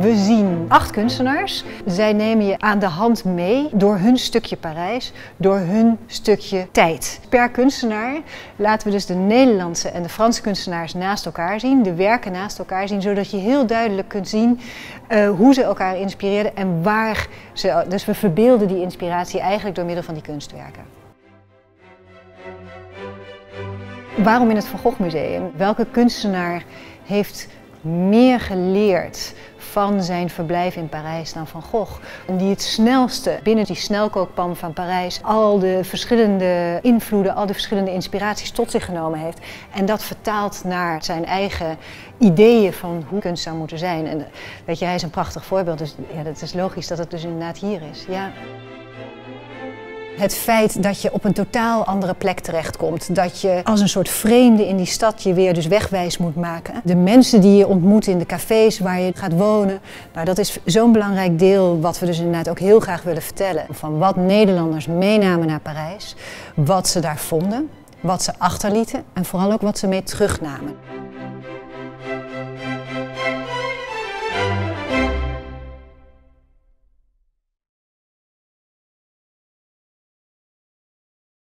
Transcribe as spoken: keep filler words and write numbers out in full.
We zien acht kunstenaars. Zij nemen je aan de hand mee door hun stukje Parijs, door hun stukje tijd. Per kunstenaar laten we dus de Nederlandse en de Franse kunstenaars naast elkaar zien, de werken naast elkaar zien, zodat je heel duidelijk kunt zien uh, hoe ze elkaar inspireerden en waar ze... Dus we verbeelden die inspiratie eigenlijk door middel van die kunstwerken. Waarom in het Van Gogh Museum? Welke kunstenaar heeft meer geleerd van zijn verblijf in Parijs dan Van Gogh? Die het snelste binnen die snelkookpan van Parijs al de verschillende invloeden, al de verschillende inspiraties tot zich genomen heeft. En dat vertaalt naar zijn eigen ideeën van hoe kunst zou moeten zijn. En weet je, hij is een prachtig voorbeeld, dus ja, dat is logisch dat het dus inderdaad hier is. Ja. Het feit dat je op een totaal andere plek terechtkomt, dat je als een soort vreemde in die stad je weer dus wegwijs moet maken. De mensen die je ontmoet in de cafés waar je gaat wonen, nou dat is zo'n belangrijk deel wat we dus inderdaad ook heel graag willen vertellen. Van wat Nederlanders meenamen naar Parijs, wat ze daar vonden, wat ze achterlieten en vooral ook wat ze mee terugnamen.